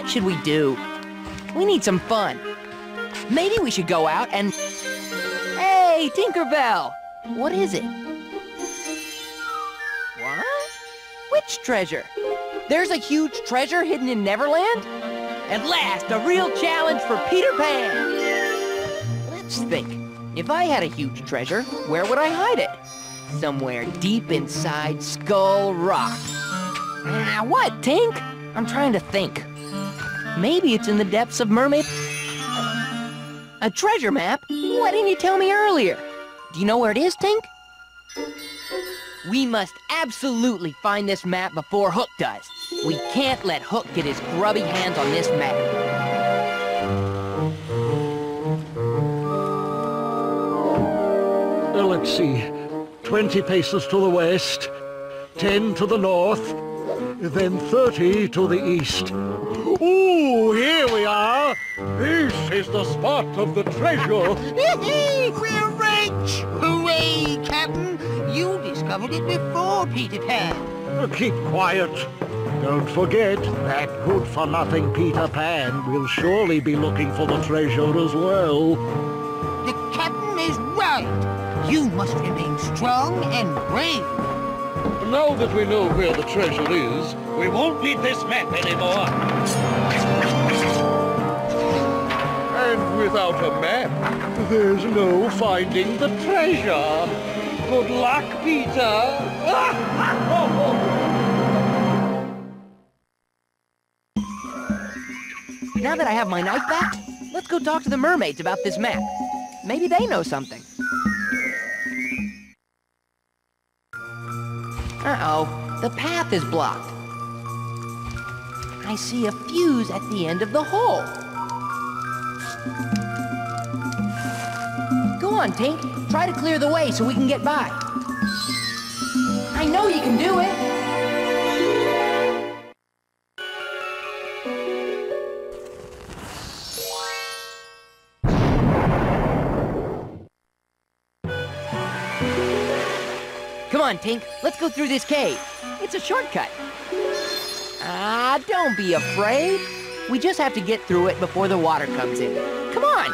What should we do? We need some fun. Maybe we should go out and... Hey, Tinkerbell! What is it? What? Which treasure? There's a huge treasure hidden in Neverland? At last, a real challenge for Peter Pan! Let's think. If I had a huge treasure, where would I hide it? Somewhere deep inside Skull Rock. Now what, Tink? I'm trying to think. Maybe it's in the depths of Mermaid... A treasure map? Why didn't you tell me earlier? Do you know where it is, Tink? We must absolutely find this map before Hook does. We can't let Hook get his grubby hands on this map. Let's see, 20 paces to the west, 10 to the north, then 30 to the east. Ooh, here we are! This is the spot of the treasure! We're rich! Hooray, Captain! You discovered it before, Peter Pan! Keep quiet. Don't forget, that good-for-nothing Peter Pan will surely be looking for the treasure as well. The Captain is right! You must remain strong and brave. Now that we know where the treasure is, we won't need this map anymore. And without a map, there's no finding the treasure. Good luck, Peter. Now that I have my knife back, let's go talk to the mermaids about this map. Maybe they know something. Uh-oh, the path is blocked. I see a fuse at the end of the hole. Go on, Tink. Try to clear the way so we can get by. I know you can do it. Come on, Tink, let's go through this cave. It's a shortcut. Ah, don't be afraid. We just have to get through it before the water comes in. Come on!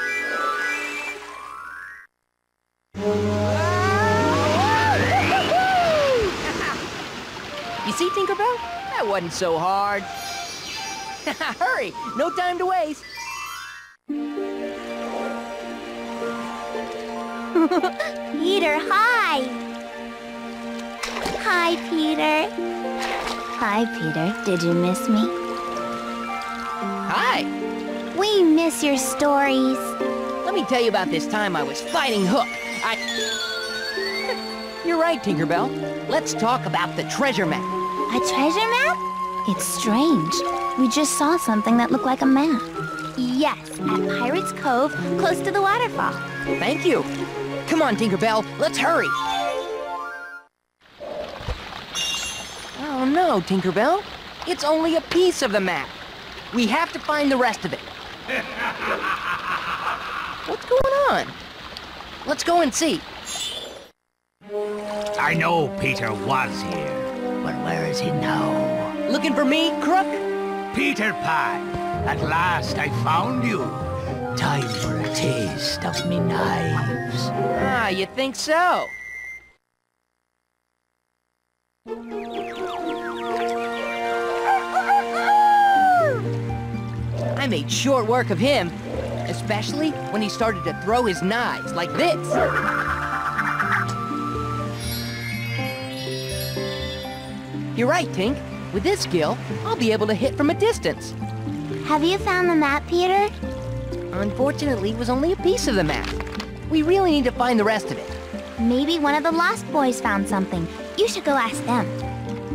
You see, Tinkerbell? That wasn't so hard. Hurry, no time to waste. Peter, hi! Hi, Peter. Hi, Peter. Did you miss me? Hi. We miss your stories. Let me tell you about this time I was fighting Hook. You're right, Tinkerbell. Let's talk about the treasure map. A treasure map? It's strange. We just saw something that looked like a map. Yes, at Pirate's Cove, close to the waterfall. Thank you. Come on, Tinkerbell. Let's hurry. Oh no, Tinkerbell. It's only a piece of the map. We have to find the rest of it. What's going on? Let's go and see. I know Peter was here, but where is he now? Looking for me, Crook? Peter Pan, at last I found you. Time for a taste of me knives. Ah, you think so? I made short work of him, especially when he started to throw his knives like this. You're right, Tink. With this skill, I'll be able to hit from a distance. Have you found the map, Peter? Unfortunately, it was only a piece of the map. We really need to find the rest of it. Maybe one of the Lost Boys found something. You should go ask them.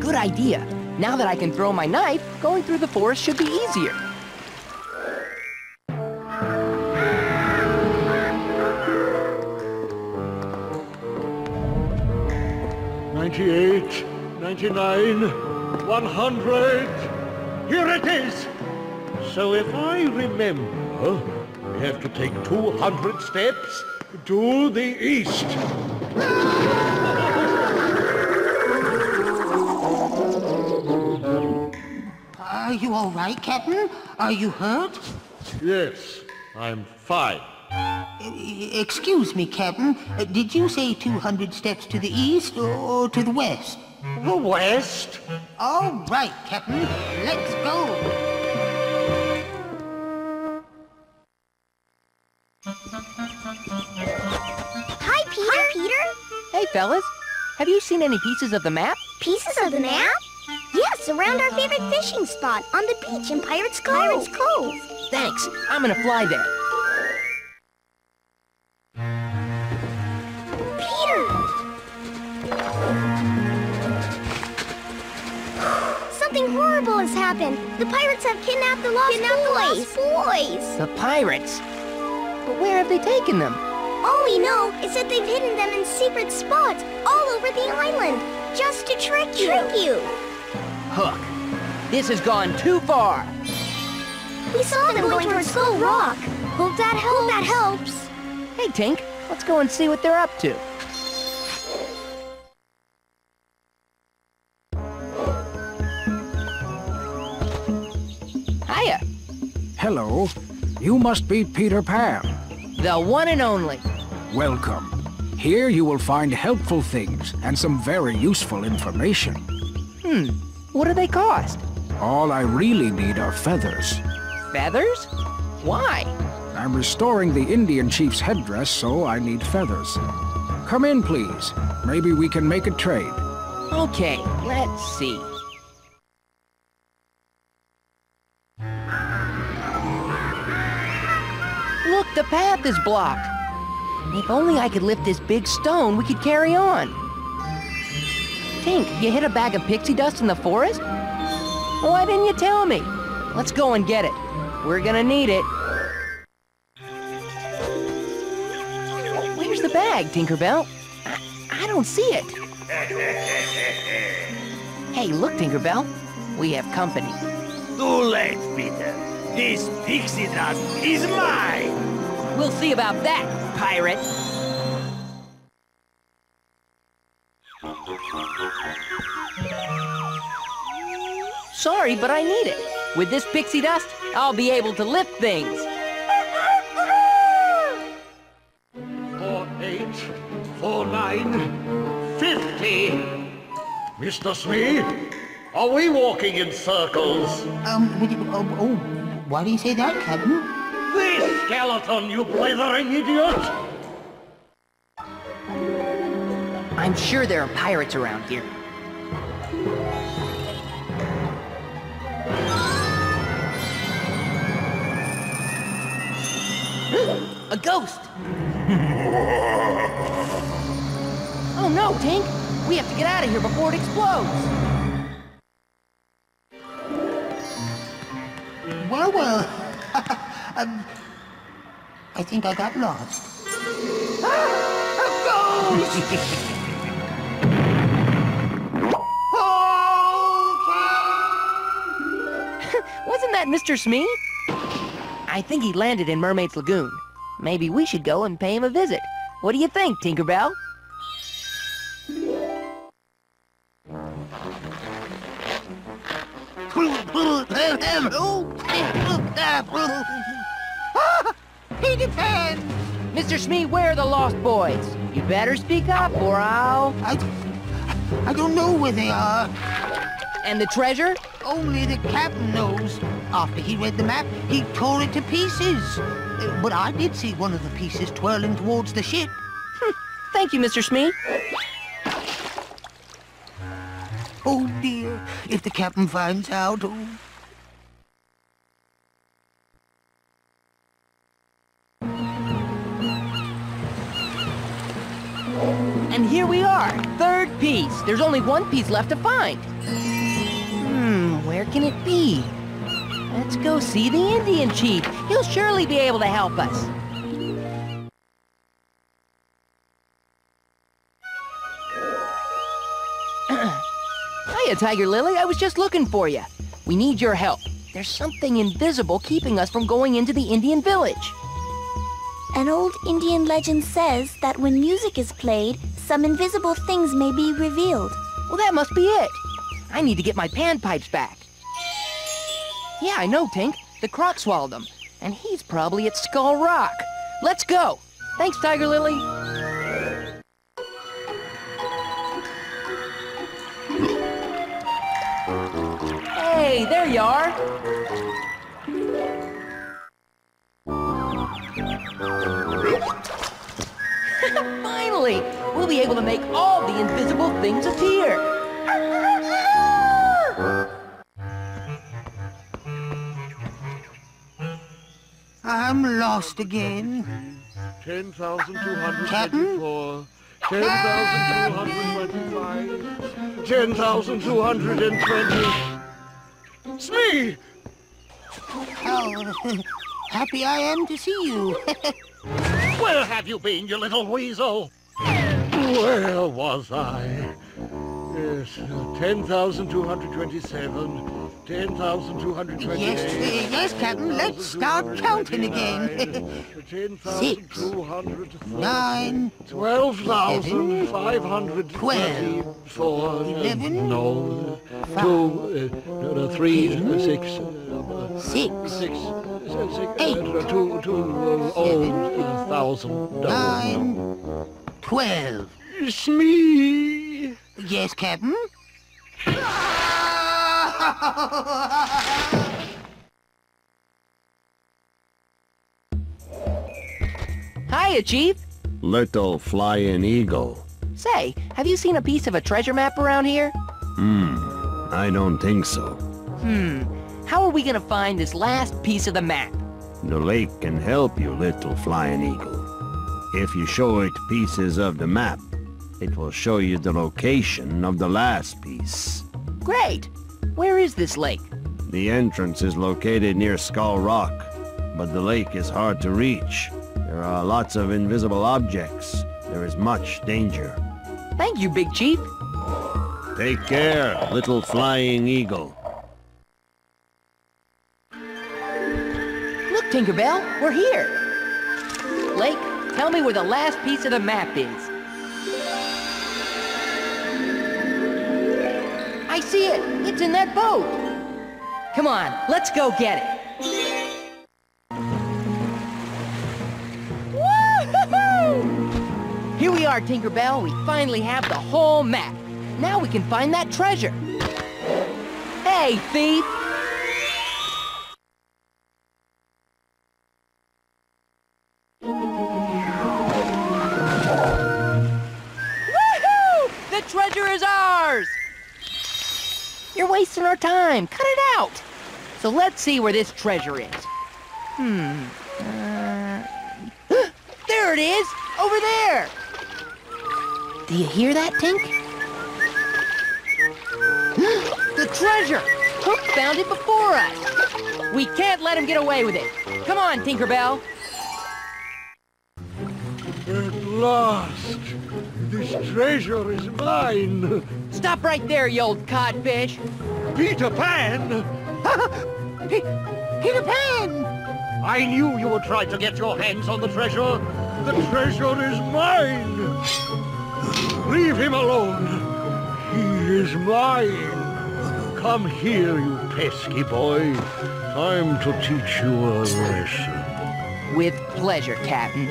Good idea. Now that I can throw my knife, going through the forest should be easier. $98, $99, $100. Here it is! So if I remember, we have to take 200 steps to the east. Are you all right, Captain? Are you hurt? Yes, I'm fine. Excuse me, Captain. Did you say 200 steps to the east or to the west? The west. All right, Captain. Let's go. Hi, Peter. Hi, Peter. Hey, fellas. Have you seen any pieces of the map? Pieces of the map? Yes, around our favorite fishing spot, on the beach in Pirate's Cove. Pirate's Cove. Thanks. I'm gonna fly there. Peter! Something horrible has happened. The pirates have kidnapped the lost boys. The pirates? But where have they taken them? All we know is that they've hidden them in secret spots all over the island, just to trick you. Hook, this has gone too far. We saw them going towards Skull Rock. Hope that helps. Hey, Tink, let's go and see what they're up to. Hiya. Hello. You must be Peter Pan. The one and only. Welcome. Here you will find helpful things and some very useful information. What do they cost? All I really need are feathers. Feathers? Why? I'm restoring the Indian chief's headdress, so I need feathers. Come in, please. Maybe we can make a trade. Okay, let's see. Look, the path is blocked. If only I could lift this big stone, we could carry on. Tink, you hid a bag of pixie dust in the forest? Why didn't you tell me? Let's go and get it. We're gonna need it. Where's the bag, Tinkerbell? I don't see it. Hey, look, Tinkerbell. We have company. Too late, Peter. This pixie dust is mine! We'll see about that, pirate! Sorry, but I need it. With this pixie dust, I'll be able to lift things. For 8, for 9, 50! Mr. Smee, are we walking in circles? Why do you say that, Captain? This skeleton, you blithering idiot! I'm sure there are pirates around here. A ghost! Oh no, Tink! We have to get out of here before it explodes! Well, I think I got lost. Wasn't that Mr. Smee? I think he landed in Mermaid Lagoon. Maybe we should go and pay him a visit. What do you think, Tinkerbell? Peter Pan! Mr. Smee, where are the lost boys? You better speak up or I'll... I don't know where they are. And the treasure? Only the captain knows. After he read the map, he tore it to pieces. But I did see one of the pieces twirling towards the ship. Thank you, Mr. Smee. Oh dear, if the captain finds out... Oh. And here we are, third piece. There's only one piece left to find. Where can it be? Let's go see the Indian chief. He'll surely be able to help us. Hiya, Tiger Lily. I was just looking for you. We need your help. There's something invisible keeping us from going into the Indian village. An old Indian legend says that when music is played, some invisible things may be revealed. Well, that must be it. I need to get my panpipes back. Yeah, I know, Tink. The croc swallowed him. And he's probably at Skull Rock. Let's go! Thanks, Tiger Lily. Hey, there you are. Finally! We'll be able to make all the invisible things appear. I'm lost again. 10,224. 10,225. 10,220. Smee! Oh, happy I am to see you. Where have you been, you little weasel? Where was I? Yes, 10,227. 10,228. Yes, Captain, let's start counting again. 6, 9, 12,524, 11, no, 2, 3, 6, 6, 8, 2, 9, 12. Smee. Yes, Captain. Hiya, Chief. Little flying eagle. Say, have you seen a piece of a treasure map around here? I don't think so. How are we gonna find this last piece of the map? The lake can help you, little flying eagle. If you show it pieces of the map, it will show you the location of the last piece. Great! Where is this lake? The entrance is located near Skull Rock, but the lake is hard to reach. There are lots of invisible objects. There is much danger. Thank you, Big Chief. Take care, little flying eagle. Look, Tinkerbell, we're here. Lake, tell me where the last piece of the map is. I see it! It's in that boat! Come on, let's go get it! Woo-hoo-hoo! Here we are, Tinkerbell. We finally have the whole map. Now we can find that treasure. Hey, thief! Woo-hoo! The treasure is ours! You're wasting our time. Cut it out. So let's see where this treasure is. There it is! Over there! Do you hear that, Tink? The treasure! Hook found it before us! We can't let him get away with it. Come on, Tinkerbell. At last, this treasure is mine. Stop right there, you old codfish. Peter Pan! Peter Pan! I knew you would try to get your hands on the treasure. The treasure is mine. Leave him alone. He is mine. Come here, you pesky boy. Time to teach you a lesson. With pleasure, Captain.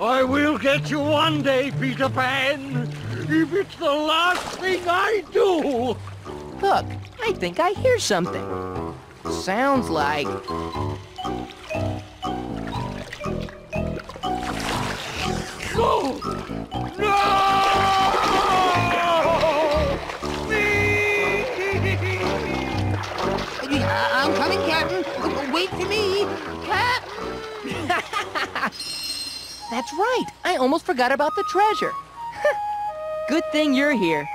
I will get you one day, Peter Pan, if it's the last thing I do! Look, I think I hear something. Sounds like... Go! No! Me! I'm coming, Captain. Wait for me. Captain! That's right. I almost forgot about the treasure. Good thing you're here.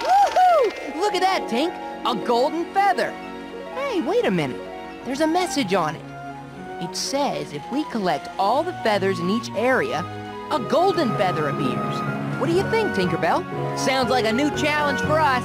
Woohoo! Look at that, Tink. A golden feather. Hey, wait a minute. There's a message on it. It says if we collect all the feathers in each area, a golden feather appears. What do you think, Tinkerbell? Sounds like a new challenge for us.